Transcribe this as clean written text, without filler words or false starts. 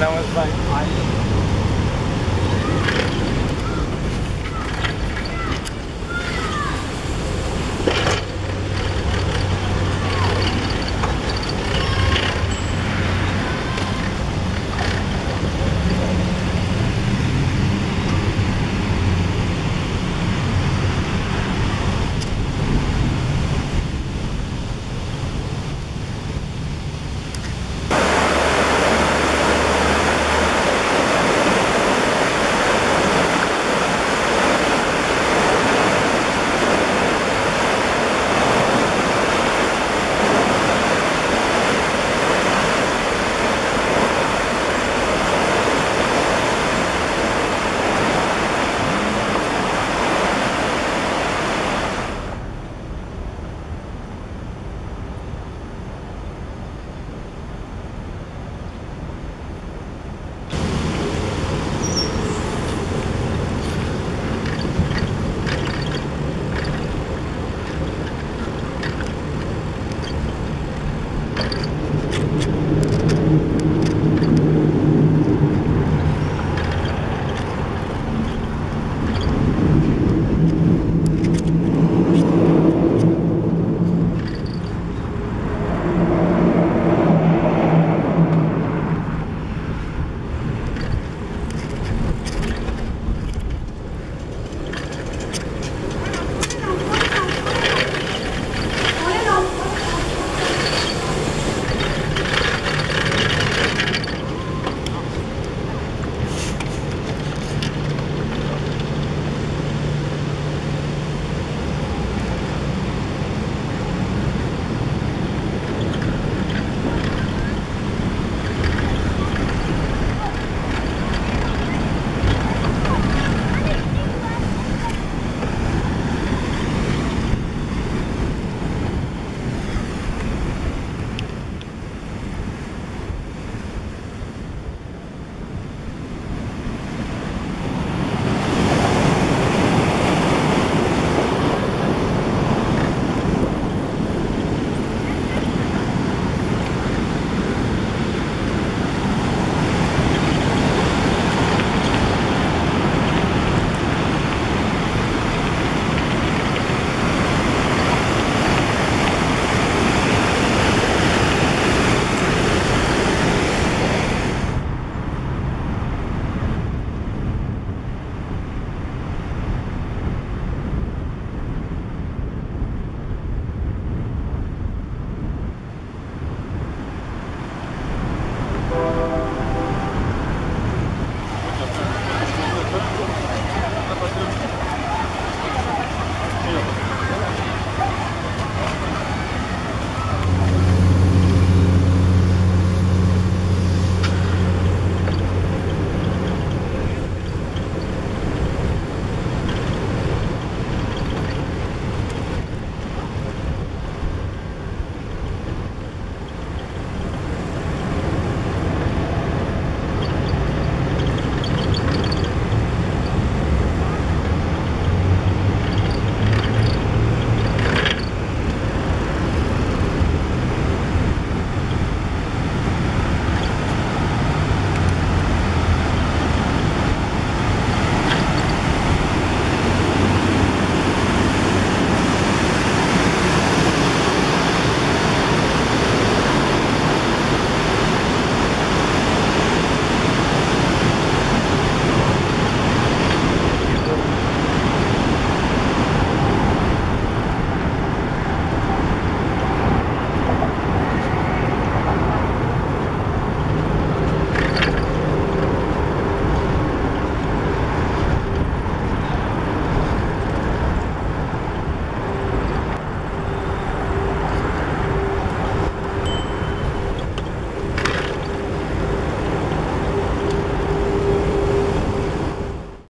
that was like,